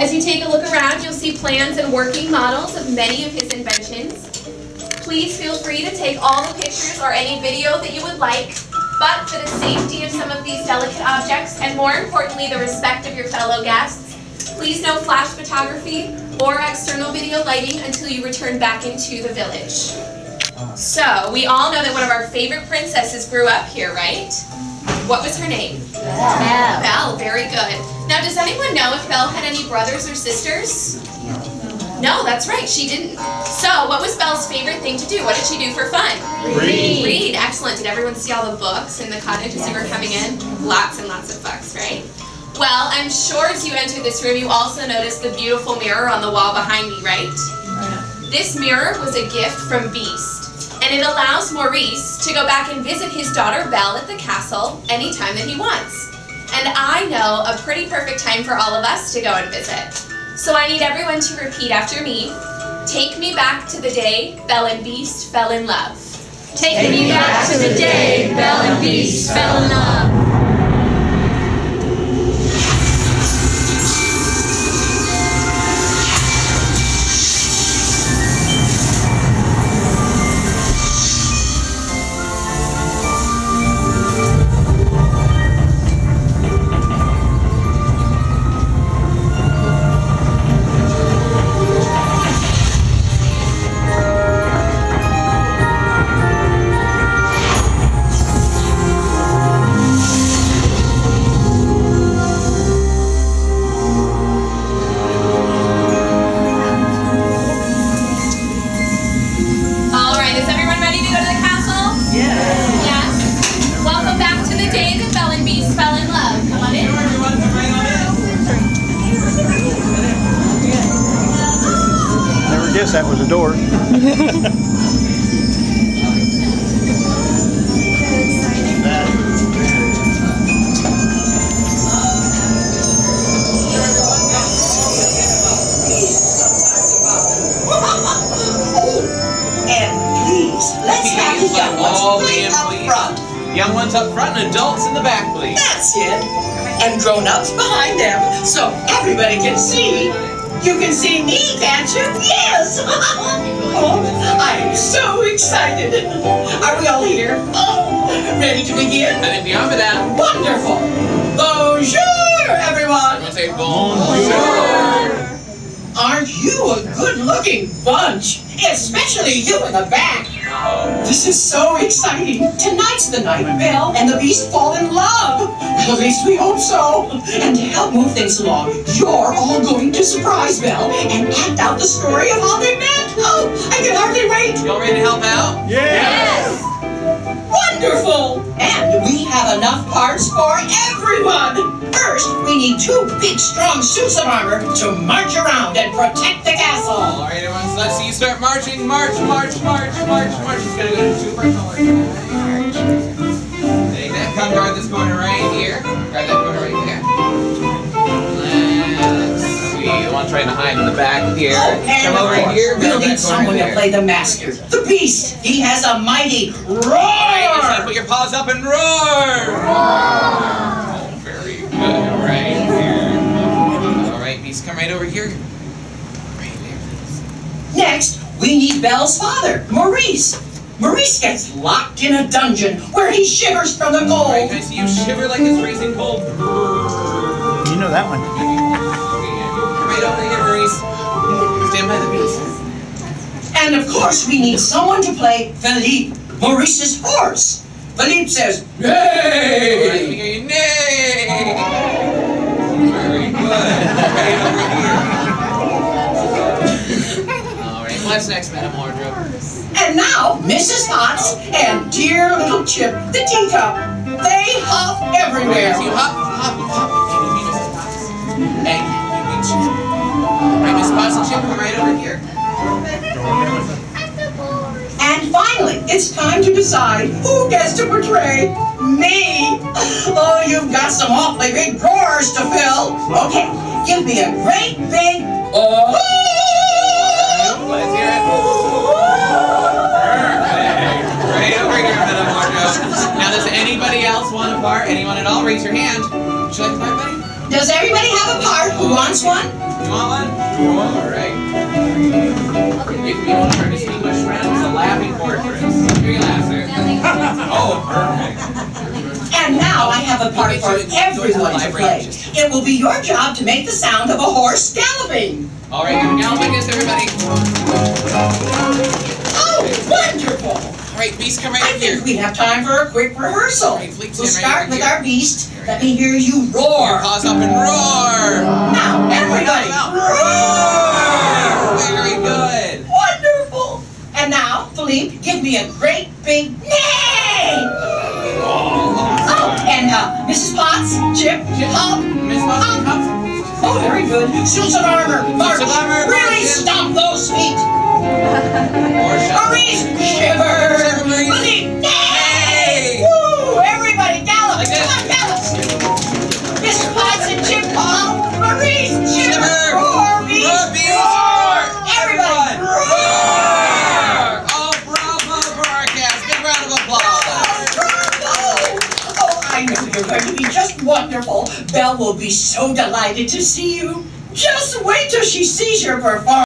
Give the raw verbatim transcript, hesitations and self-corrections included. As you take a look around, you'll see plans and working models of many of his inventions. Please feel free to take all the pictures or any video that you would like, but for the safety of some of these delicate objects, and more importantly, the respect of your fellow guests, please no flash photography or external video lighting until you return back into the village. So, we all know that one of our favorite princesses grew up here, right? What was her name? Belle. Belle, very good. Now, does anyone know if Belle had any brothers or sisters? No, that's right, she didn't. So, what was Belle's favorite thing to do? What did she do for fun? Read. Read, excellent. Did everyone see all the books in the cottage as you were coming in? Lots and lots of books, right? Well, I'm sure as you entered this room, you also noticed the beautiful mirror on the wall behind me, right? This mirror was a gift from Beast, and it allows Maurice to go back and visit his daughter Belle at the castle anytime that he wants. And I know a pretty perfect time for all of us to go and visit. So I need everyone to repeat after me. Take me back to the day Belle and Beast fell in love. Take, Take me back, back to the day Belle and Beast fell in love. Yes, that was a door. And please, let's have the young ones way up front. Young ones up front and adults in the back, please. That's it. And grown-ups behind them, so everybody can see. You can see me, can't you? Yes! Oh, I'm so excited. Are we all here? Oh, ready to begin? Ready to begin, Madame. Wonderful. Bonjour, everyone. You say bonjour. Aren't you a good-looking bunch? Especially you in the back. This is so exciting. Tonight's the night Belle and the Beast fall in love. At least we hope so. And to help move things along, you're all going to surprise Belle and act out the story of how they met. Oh, I can hardly wait. Y'all ready to help out? Yes. Yes. Wonderful. And we have enough parts for everyone. First, we need two big, strong suits of armor to march around and protect the castle. All right, everyone. So let's see you start marching. March, march, march, march, march. It's gonna go to super color. Take that. Come guard this corner right here. Guard that corner right there. Let's see. The one trying to hide in the back here. Oh, and come over right here. We'll need someone to play the master, the Beast. He has a mighty roar. Right, just gotta put your paws up and roar. Roar. Come right over here. Right there. Next, we need Belle's father, Maurice. Maurice gets locked in a dungeon where he shivers from the cold. Right, I see you shiver like it's freezing cold. You know that one. Right over here, Maurice. Stand by the Beast. And of course, we need someone to play Philippe, Maurice's horse. Philippe says, "Nay!" Right, we hear you, "Nay!" Very good. Right over here. All right, what's next, Madame Wardrobe? And now, Missus Potts and dear little Chip, the teacup. They hop everywhere. Right, you hop, hop, hop. Can you be Missus Potts? Hey, you be Chip. All right, Missus Potts and Chip, come right over here. And finally, it's time to decide who gets to portray me. Oh, you've got some awfully big roars to fill. Okay, give me a great big oh. Let's hear it. Perfect. Right over here, Madame Wardrobe. Now, does anybody else want a part? Anyone at all? Raise your hand. Would you like to play, buddy? Does everybody have a part? Who wants one? You want one? You want one? All right. If we want our distinguished friends a laughing fortress. Here you laugh, sir. Oh, perfect. And now I have a party for everyone to play. It will be your job to make the sound of a horse galloping. All right, now witness everybody. Oh, wonderful! All right, Beast, come right I here. I think we have time for a quick rehearsal. Right, we'll start right with here. Our Beast. Let me hear you roar. Your paws up and roar. Now, everybody, roar! Very good. Wonderful. And now, Philippe, give me a great big neigh. Oh, and uh, Missus Potts, Chip, up, Miss Potts, up. Oh, very good. Suits of armor, march. Really stomp those feet. Maurice, shiver. Philippe, nay. Woo! Everybody gallop. Like come on, gallop. Missus Potts and Chip, up. Maurice, shiver. Roar, Beast. Roar, Beast. Roar. Everybody, roar. Oh, bravo for our cast. Big round of applause. Bravo. Oh, I knew you were going to be just wonderful. Belle will be so delighted to see you. Just wait till she sees your performance.